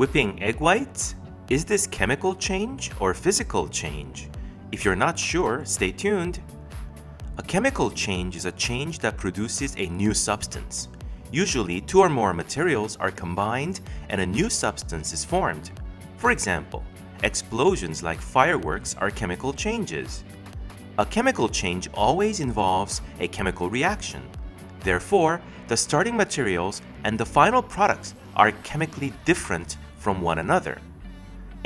Whipping egg whites? Is this chemical change or physical change? If you're not sure, stay tuned. A chemical change is a change that produces a new substance. Usually, two or more materials are combined and a new substance is formed. For example, explosions like fireworks are chemical changes. A chemical change always involves a chemical reaction. Therefore, the starting materials and the final products are chemically different from one another.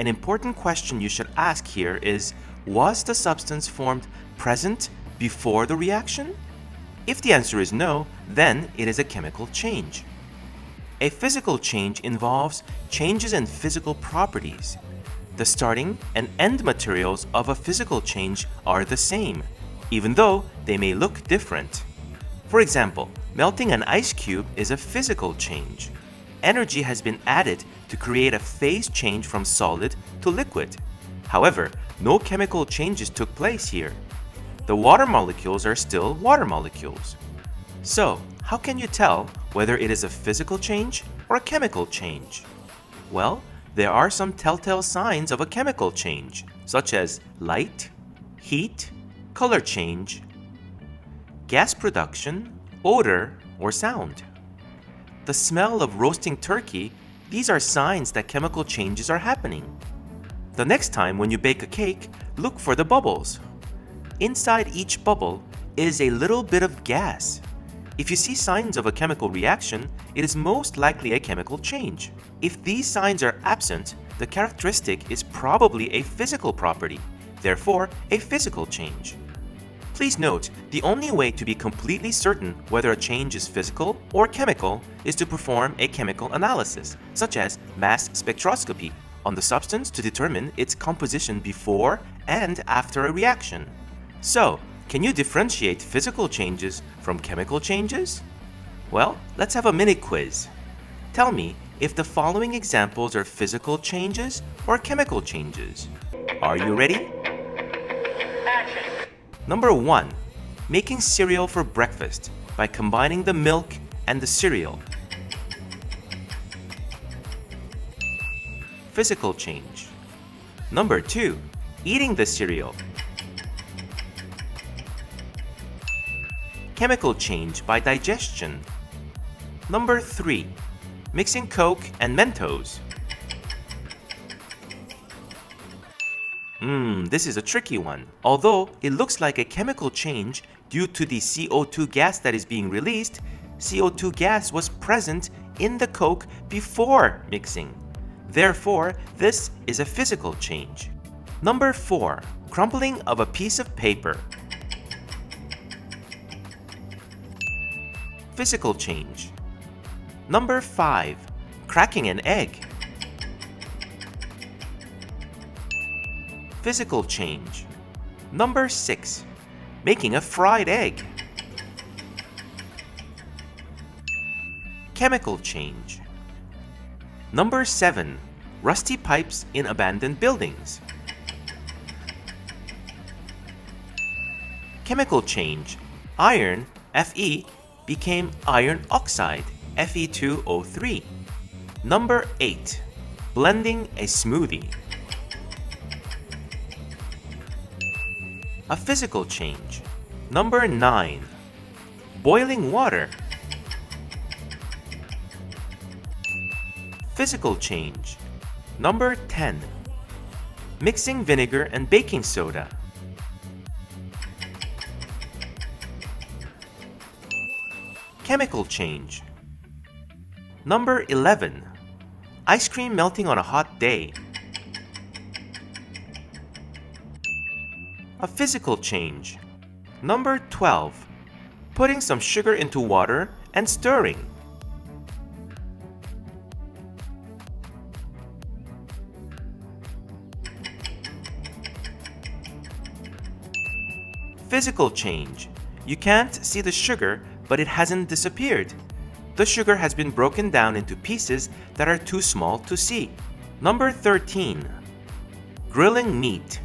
An important question you should ask here is, was the substance formed present before the reaction? If the answer is no, then it is a chemical change. A physical change involves changes in physical properties. The starting and end materials of a physical change are the same, even though they may look different. For example, melting an ice cube is a physical change. Energy has been added to create a phase change from solid to liquid. However, no chemical changes took place here. The water molecules are still water molecules. So, how can you tell whether it is a physical change or a chemical change? Well, there are some telltale signs of a chemical change, such as light, heat, color change, gas production, odor, or sound. The smell of roasting turkey, these are signs that chemical changes are happening. The next time when you bake a cake, look for the bubbles. Inside each bubble is a little bit of gas. If you see signs of a chemical reaction, it is most likely a chemical change. If these signs are absent, the characteristic is probably a physical property, therefore a physical change. Please note, the only way to be completely certain whether a change is physical or chemical is to perform a chemical analysis, such as mass spectroscopy, on the substance to determine its composition before and after a reaction. So, can you differentiate physical changes from chemical changes? Well, let's have a mini quiz. Tell me if the following examples are physical changes or chemical changes. Are you ready? Action. Number 1. Making cereal for breakfast by combining the milk and the cereal. Physical change. Number 2. Eating the cereal. Chemical change by digestion. Number 3. Mixing Coke and Mentos. This is a tricky one. Although it looks like a chemical change due to the CO2 gas that is being released, CO2 gas was present in the Coke before mixing. Therefore, this is a physical change. Number 4. Crumpling of a piece of paper. Physical change. Number 5. Cracking an egg. Physical change. Number 6. Making a fried egg. Chemical change. Number 7. Rusty pipes in abandoned buildings. Chemical change. Iron, Fe, became iron oxide, Fe2O3. Number 8. Blending a smoothie. A physical change. Number 9. Boiling water. Physical change. Number 10. Mixing vinegar and baking soda. Chemical change. Number 11. Ice cream melting on a hot day. A physical change. Number 12. Putting some sugar into water and stirring. Physical change. You can't see the sugar, but it hasn't disappeared. The sugar has been broken down into pieces that are too small to see. Number 13. Grilling meat.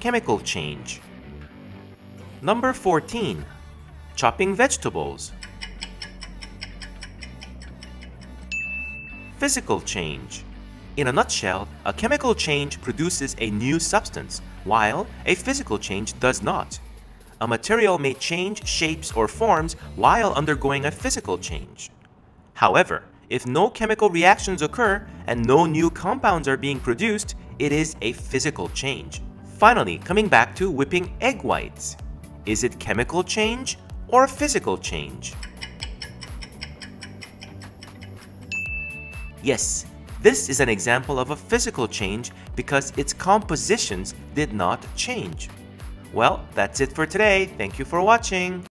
Chemical change. Number 14. Chopping vegetables. physical change. In a nutshell, a chemical change produces a new substance, while a physical change does not. A material may change shapes or forms while undergoing a physical change. However, if no chemical reactions occur and no new compounds are being produced, it is a physical change. Finally, coming back to whipping egg whites. Is it chemical change or physical change? Yes. This is an example of a physical change because its compositions did not change. Well, that's it for today. Thank you for watching.